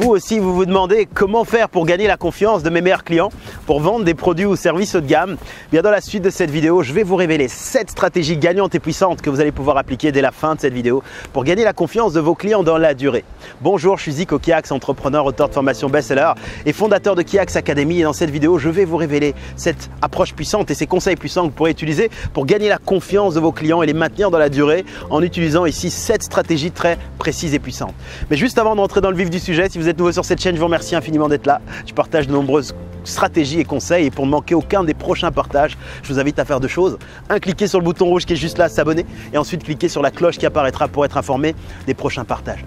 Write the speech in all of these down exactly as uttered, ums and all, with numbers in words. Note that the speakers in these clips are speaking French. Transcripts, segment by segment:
vous aussi vous vous demandez comment faire pour gagner la confiance de mes meilleurs clients, pour vendre des produits ou services haut de gamme, bien dans la suite de cette vidéo, je vais vous révéler sept stratégies gagnantes et puissantes que vous allez pouvoir appliquer dès la fin de cette vidéo pour gagner la confiance de vos clients dans la durée. Bonjour, je suis Zico Kiaxx, entrepreneur, auteur de formation best-seller et fondateur de Kiaxx Academy, et dans cette vidéo, je vais vous révéler cette approche puissante et ces conseils puissants que vous pourrez utiliser pour gagner la confiance de vos clients et les maintenir dans la durée en utilisant ici sept stratégies très précises et puissantes. Mais juste avant de rentrer dans le vif du sujet, si vous êtes nouveau sur cette chaîne, je vous remercie infiniment d'être là. Je partage de nombreuses stratégies et conseils et pour ne manquer aucun des prochains partages, je vous invite à faire deux choses. Un, cliquez sur le bouton rouge qui est juste là, s'abonner, et ensuite cliquez sur la cloche qui apparaîtra pour être informé des prochains partages.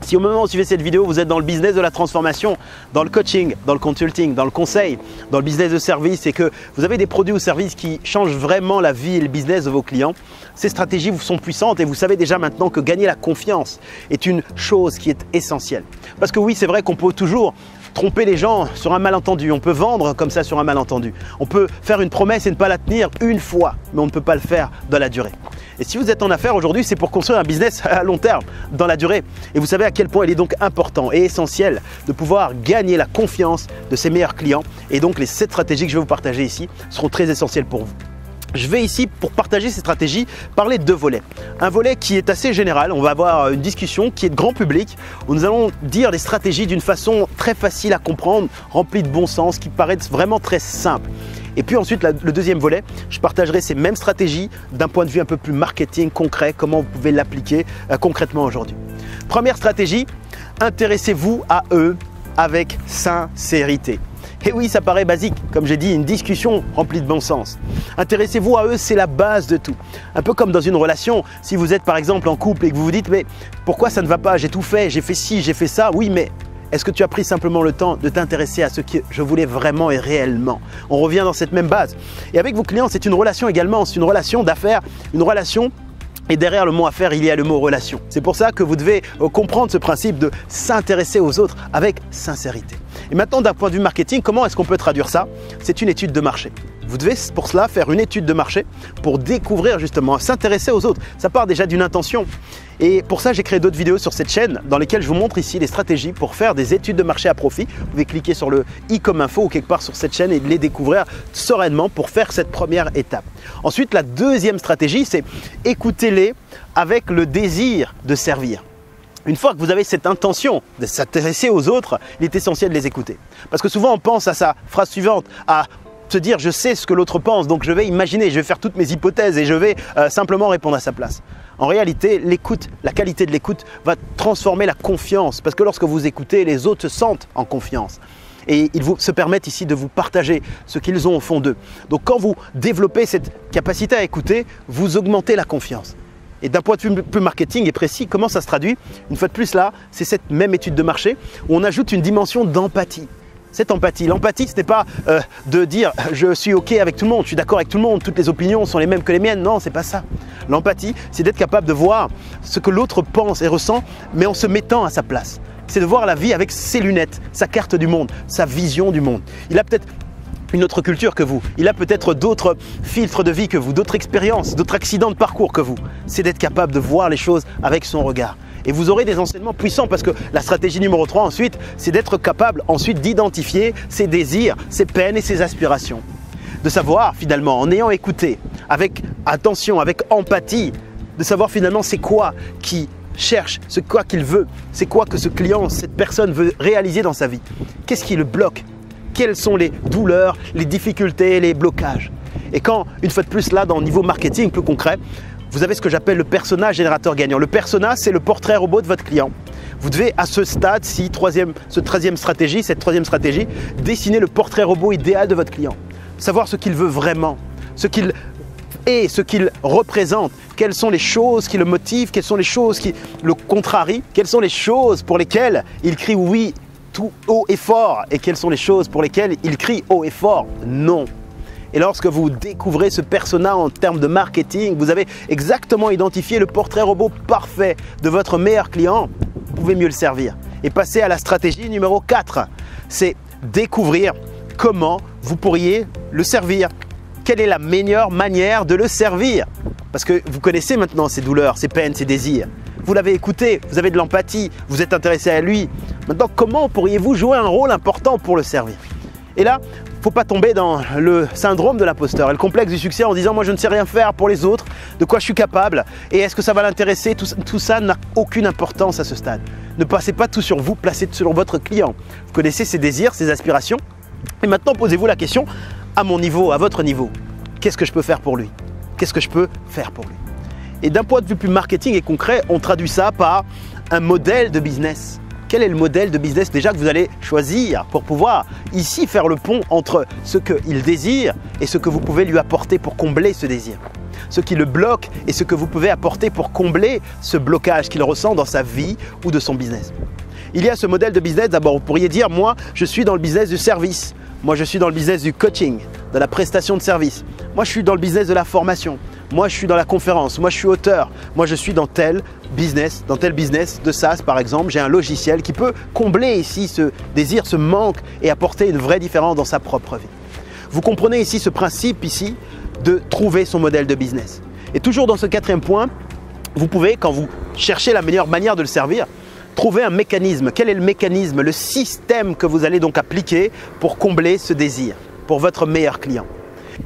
Si au moment où vous suivez cette vidéo, vous êtes dans le business de la transformation, dans le coaching, dans le consulting, dans le conseil, dans le business de service et que vous avez des produits ou services qui changent vraiment la vie et le business de vos clients, ces stratégies vous sont puissantes et vous savez déjà maintenant que gagner la confiance est une chose qui est essentielle. Parce que oui, c'est vrai qu'on peut toujours tromper les gens sur un malentendu, on peut vendre comme ça sur un malentendu, on peut faire une promesse et ne pas la tenir une fois, mais on ne peut pas le faire dans la durée. Et si vous êtes en affaires aujourd'hui, c'est pour construire un business à long terme, dans la durée. Et vous savez à quel point il est donc important et essentiel de pouvoir gagner la confiance de ses meilleurs clients. Et donc les sept stratégies que je vais vous partager ici seront très essentielles pour vous. Je vais ici, pour partager ces stratégies, parler de deux volets. Un volet qui est assez général, on va avoir une discussion qui est de grand public, où nous allons dire des stratégies d'une façon très facile à comprendre, remplie de bon sens, qui paraît vraiment très simple. Et puis ensuite, le deuxième volet, je partagerai ces mêmes stratégies d'un point de vue un peu plus marketing, concret, comment vous pouvez l'appliquer concrètement aujourd'hui. Première stratégie, intéressez-vous à eux avec sincérité. Et oui, ça paraît basique, comme j'ai dit, une discussion remplie de bon sens. Intéressez-vous à eux, c'est la base de tout. Un peu comme dans une relation, si vous êtes par exemple en couple et que vous vous dites « mais pourquoi ça ne va pas, j'ai tout fait, j'ai fait ci, j'ai fait ça, oui mais… » Est-ce que tu as pris simplement le temps de t'intéresser à ce que je voulais vraiment et réellement? On revient dans cette même base. Et avec vos clients, c'est une relation également, c'est une relation d'affaires, une relation… Et derrière le mot affaire, il y a le mot relation. C'est pour ça que vous devez comprendre ce principe de s'intéresser aux autres avec sincérité. Et maintenant, d'un point de vue marketing, comment est-ce qu'on peut traduire ça? C'est une étude de marché. Vous devez pour cela faire une étude de marché pour découvrir justement, s'intéresser aux autres. Ça part déjà d'une intention. Et pour ça, j'ai créé d'autres vidéos sur cette chaîne dans lesquelles je vous montre ici les stratégies pour faire des études de marché à profit. Vous pouvez cliquer sur le i comme info ou quelque part sur cette chaîne et les découvrir sereinement pour faire cette première étape. Ensuite, la deuxième stratégie, c'est écoutez-les avec le désir de servir. Une fois que vous avez cette intention de s'intéresser aux autres, il est essentiel de les écouter. Parce que souvent, on pense à sa phrase suivante, à se dire je sais ce que l'autre pense, donc je vais imaginer, je vais faire toutes mes hypothèses et je vais euh, simplement répondre à sa place. En réalité, l'écoute, la qualité de l'écoute va transformer la confiance parce que lorsque vous écoutez, les autres se sentent en confiance et ils vous, se permettent ici de vous partager ce qu'ils ont au fond d'eux. Donc quand vous développez cette capacité à écouter, vous augmentez la confiance. Et d'un point de vue plus marketing et précis, comment ça se traduit? Une fois de plus là, c'est cette même étude de marché où on ajoute une dimension d'empathie. Cette empathie. L'empathie, ce n'est pas euh, de dire « je suis ok avec tout le monde, je suis d'accord avec tout le monde, toutes les opinions sont les mêmes que les miennes ». Non, ce n'est pas ça. L'empathie, c'est d'être capable de voir ce que l'autre pense et ressent, mais en se mettant à sa place. C'est de voir la vie avec ses lunettes, sa carte du monde, sa vision du monde. Il a peut-être une autre culture que vous, il a peut-être d'autres filtres de vie que vous, d'autres expériences, d'autres accidents de parcours que vous. C'est d'être capable de voir les choses avec son regard. Et vous aurez des enseignements puissants parce que la stratégie numéro trois ensuite, c'est d'être capable ensuite d'identifier ses désirs, ses peines et ses aspirations. De savoir finalement, en ayant écouté, avec attention, avec empathie, de savoir finalement c'est quoi qui cherche, c'est quoi qu'il veut, c'est quoi que ce client, cette personne veut réaliser dans sa vie. Qu'est-ce qui le bloque? Quelles sont les douleurs, les difficultés, les blocages? Et quand, une fois de plus là, dans le niveau marketing plus concret, vous avez ce que j'appelle le persona générateur gagnant. Le persona, c'est le portrait robot de votre client. Vous devez à ce stade-ci, cette troisième stratégie, cette troisième stratégie, dessiner le portrait robot idéal de votre client. Savoir ce qu'il veut vraiment, ce qu'il est, ce qu'il représente, quelles sont les choses qui le motivent, quelles sont les choses qui le contrarient, quelles sont les choses pour lesquelles il crie oui tout haut et fort et quelles sont les choses pour lesquelles il crie haut et fort non. Et lorsque vous découvrez ce persona en termes de marketing, vous avez exactement identifié le portrait robot parfait de votre meilleur client, vous pouvez mieux le servir. Et passer à la stratégie numéro quatre, c'est découvrir comment vous pourriez le servir. Quelle est la meilleure manière de le servir? Parce que vous connaissez maintenant ses douleurs, ses peines, ses désirs. Vous l'avez écouté, vous avez de l'empathie, vous êtes intéressé à lui, Maintenant, comment pourriez-vous jouer un rôle important pour le servir? Et là, il ne faut pas tomber dans le syndrome de l'imposteur et le complexe du succès en disant « moi je ne sais rien faire pour les autres, de quoi je suis capable et est-ce que ça va l'intéresser ?» Tout ça n'a aucune importance à ce stade. Ne passez pas tout sur vous, placez tout sur votre client. Vous connaissez ses désirs, ses aspirations et maintenant posez-vous la question « à mon niveau, à votre niveau, qu'est-ce que je peux faire pour lui? Qu'est-ce que je peux faire pour lui ?» Et d'un point de vue plus marketing et concret, on traduit ça par un modèle de business. Quel est le modèle de business déjà que vous allez choisir pour pouvoir ici faire le pont entre ce qu'il désire et ce que vous pouvez lui apporter pour combler ce désir, ce qui le bloque et ce que vous pouvez apporter pour combler ce blocage qu'il ressent dans sa vie ou de son business. Il y a ce modèle de business, d'abord vous pourriez dire « moi je suis dans le business du service, moi je suis dans le business du coaching, de la prestation de service, moi je suis dans le business de la formation ». Moi, je suis dans la conférence, moi, je suis auteur, moi, je suis dans tel business, dans tel business de SaaS, par exemple. J'ai un logiciel qui peut combler ici ce désir, ce manque et apporter une vraie différence dans sa propre vie. Vous comprenez ici ce principe ici de trouver son modèle de business. Et toujours dans ce quatrième point, vous pouvez, quand vous cherchez la meilleure manière de le servir, trouver un mécanisme. Quel est le mécanisme, le système que vous allez donc appliquer pour combler ce désir, pour votre meilleur client.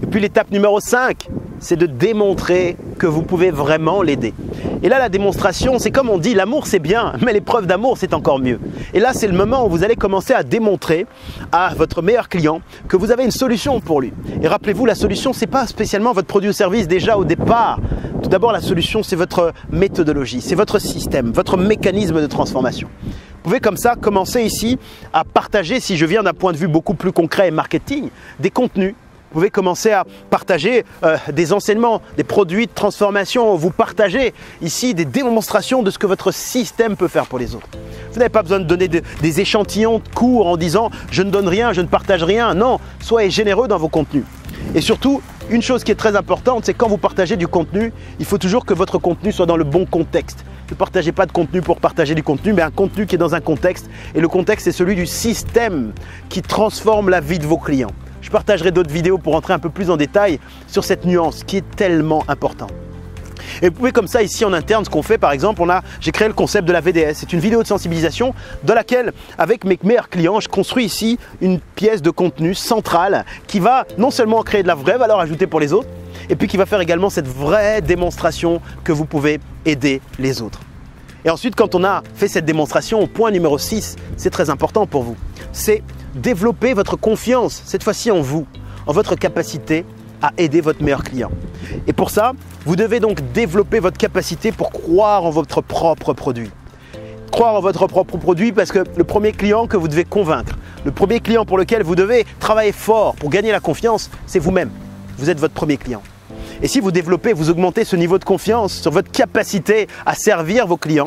Et puis l'étape numéro cinq, c'est de démontrer que vous pouvez vraiment l'aider. Et là, la démonstration, c'est comme on dit, l'amour c'est bien, mais l'épreuve d'amour c'est encore mieux. Et là, c'est le moment où vous allez commencer à démontrer à votre meilleur client que vous avez une solution pour lui. Et rappelez-vous, la solution, ce n'est pas spécialement votre produit ou service déjà au départ. Tout d'abord, la solution, c'est votre méthodologie, c'est votre système, votre mécanisme de transformation. Vous pouvez comme ça commencer ici à partager, si je viens d'un point de vue beaucoup plus concret et marketing, des contenus. Vous pouvez commencer à partager euh, des enseignements, des produits de transformation. Vous partagez ici des démonstrations de ce que votre système peut faire pour les autres. Vous n'avez pas besoin de donner de, des échantillons de cours en disant « je ne donne rien, je ne partage rien ». Non, soyez généreux dans vos contenus. Et surtout, une chose qui est très importante, c'est quand vous partagez du contenu, il faut toujours que votre contenu soit dans le bon contexte. Ne partagez pas de contenu pour partager du contenu, mais un contenu qui est dans un contexte. Et le contexte, c'est celui du système qui transforme la vie de vos clients. Je partagerai d'autres vidéos pour entrer un peu plus en détail sur cette nuance qui est tellement importante. Et vous pouvez comme ça ici en interne, ce qu'on fait par exemple, on a, j'ai créé le concept de la V D S. C'est une vidéo de sensibilisation dans laquelle, avec mes meilleurs clients, je construis ici une pièce de contenu centrale qui va non seulement créer de la vraie valeur ajoutée pour les autres, et puis qui va faire également cette vraie démonstration que vous pouvez aider les autres. Et ensuite, quand on a fait cette démonstration, point numéro six, c'est très important pour vous, c'est développer votre confiance, cette fois-ci en vous, en votre capacité à aider votre meilleur client. Et pour ça, vous devez donc développer votre capacité pour croire en votre propre produit. Croire en votre propre produit parce que le premier client que vous devez convaincre, le premier client pour lequel vous devez travailler fort pour gagner la confiance, c'est vous-même. Vous êtes votre premier client. Et si vous développez, vous augmentez ce niveau de confiance sur votre capacité à servir vos clients,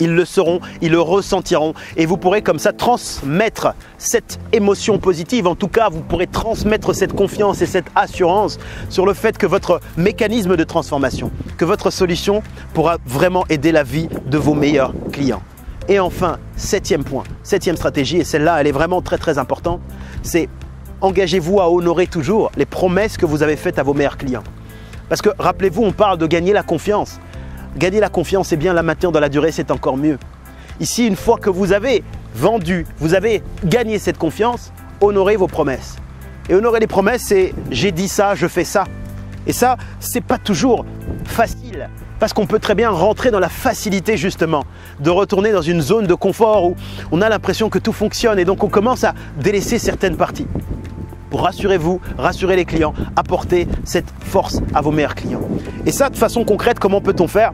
ils le sauront, ils le ressentiront et vous pourrez comme ça transmettre cette émotion positive. En tout cas, vous pourrez transmettre cette confiance et cette assurance sur le fait que votre mécanisme de transformation, que votre solution pourra vraiment aider la vie de vos meilleurs clients. Et enfin, septième point, septième stratégie, et celle-là, elle est vraiment très très importante, c'est engagez-vous à honorer toujours les promesses que vous avez faites à vos meilleurs clients. Parce que rappelez-vous, on parle de gagner la confiance. Gagner la confiance, et bien la maintenir dans la durée, c'est encore mieux. Ici, une fois que vous avez vendu, vous avez gagné cette confiance, honorez vos promesses. Et honorer les promesses, c'est « j'ai dit ça, je fais ça ». Et ça, c'est pas toujours facile parce qu'on peut très bien rentrer dans la facilité justement de retourner dans une zone de confort où on a l'impression que tout fonctionne et donc on commence à délaisser certaines parties. Rassurez-vous, rassurez les clients, apportez cette force à vos meilleurs clients. Et ça, de façon concrète, comment peut-on faire?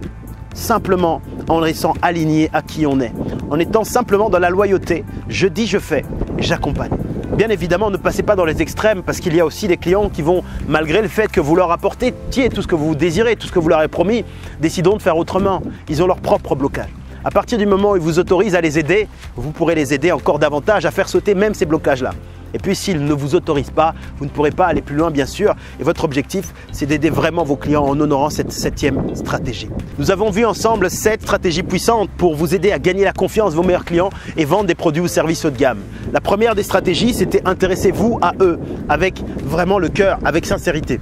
Simplement en restant aligné à qui on est, en étant simplement dans la loyauté. Je dis, je fais, j'accompagne. Bien évidemment, ne passez pas dans les extrêmes parce qu'il y a aussi des clients qui vont, malgré le fait que vous leur apportez tout ce que vous désirez, tout ce que vous leur avez promis, décidons de faire autrement. Ils ont leur propre blocage. À partir du moment où ils vous autorisent à les aider, vous pourrez les aider encore davantage à faire sauter même ces blocages-là. Et puis, s'ils ne vous autorisent pas, vous ne pourrez pas aller plus loin, bien sûr. Et votre objectif, c'est d'aider vraiment vos clients en honorant cette septième stratégie. Nous avons vu ensemble sept stratégies puissantes pour vous aider à gagner la confiance de vos meilleurs clients et vendre des produits ou services haut de gamme. La première des stratégies, c'était intéressez-vous à eux avec vraiment le cœur, avec sincérité.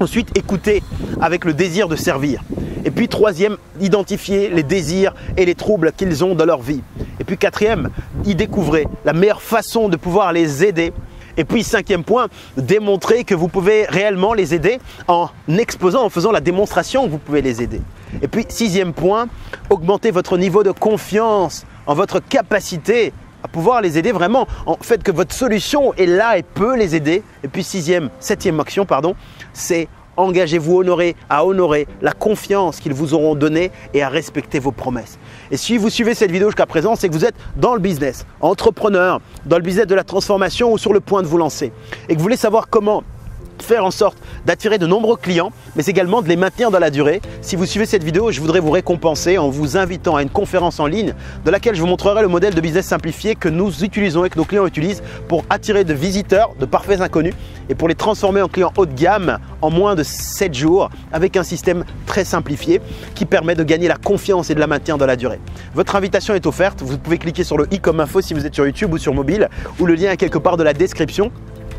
Ensuite, écoutez avec le désir de servir. Et puis, troisième, identifiez les désirs et les troubles qu'ils ont dans leur vie. Et puis, quatrième, y découvrir la meilleure façon de pouvoir les aider. Et puis cinquième point, démontrer que vous pouvez réellement les aider en exposant, en faisant la démonstration que vous pouvez les aider. Et puis sixième point, augmenter votre niveau de confiance en votre capacité à pouvoir les aider vraiment, en fait que votre solution est là et peut les aider. Et puis sixième, septième action, pardon, c'est engagez-vous honorer, à honorer la confiance qu'ils vous auront donnée et à respecter vos promesses. Et si vous suivez cette vidéo jusqu'à présent, c'est que vous êtes dans le business, entrepreneur, dans le business de la transformation ou sur le point de vous lancer et que vous voulez savoir comment faire en sorte d'attirer de nombreux clients, mais également de les maintenir dans la durée. Si vous suivez cette vidéo, je voudrais vous récompenser en vous invitant à une conférence en ligne dans laquelle je vous montrerai le modèle de business simplifié que nous utilisons et que nos clients utilisent pour attirer de visiteurs, de parfaits inconnus et pour les transformer en clients haut de gamme en moins de sept jours avec un système très simplifié qui permet de gagner la confiance et de la maintenir dans la durée. Votre invitation est offerte. Vous pouvez cliquer sur le i comme info si vous êtes sur YouTube ou sur mobile, ou le lien est quelque part dans la description.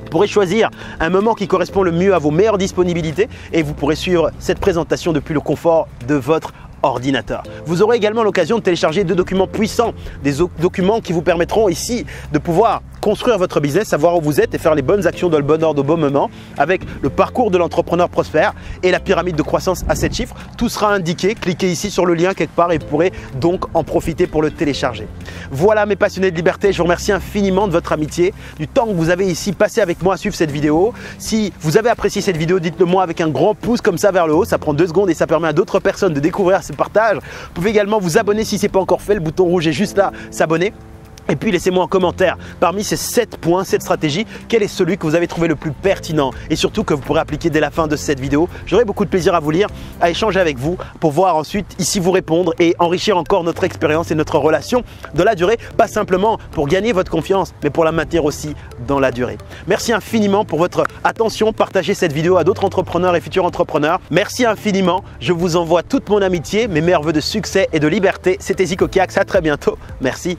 Vous pourrez choisir un moment qui correspond le mieux à vos meilleures disponibilités et vous pourrez suivre cette présentation depuis le confort de votre ordinateur. Vous aurez également l'occasion de télécharger deux documents puissants, des documents qui vous permettront ici de pouvoir construire votre business, savoir où vous êtes et faire les bonnes actions dans le bon ordre au bon moment avec le parcours de l'entrepreneur prospère et la pyramide de croissance à sept chiffres. Tout sera indiqué, cliquez ici sur le lien quelque part et vous pourrez donc en profiter pour le télécharger. Voilà mes passionnés de liberté, je vous remercie infiniment de votre amitié, du temps que vous avez ici passé avec moi à suivre cette vidéo. Si vous avez apprécié cette vidéo, dites-le moi avec un grand pouce comme ça vers le haut, ça prend deux secondes et ça permet à d'autres personnes de découvrir ce partage. Vous pouvez également vous abonner si ce n'est pas encore fait, le bouton rouge est juste là, s'abonner. Et puis laissez-moi en commentaire, parmi ces sept points, cette stratégie, quel est celui que vous avez trouvé le plus pertinent et surtout que vous pourrez appliquer dès la fin de cette vidéo. J'aurai beaucoup de plaisir à vous lire, à échanger avec vous pour voir ensuite ici vous répondre et enrichir encore notre expérience et notre relation de la durée, pas simplement pour gagner votre confiance, mais pour la maintenir aussi dans la durée. Merci infiniment pour votre attention, partagez cette vidéo à d'autres entrepreneurs et futurs entrepreneurs. Merci infiniment, je vous envoie toute mon amitié, mes meilleurs voeux de succès et de liberté. C'était Zico Kiaxx, à très bientôt, merci.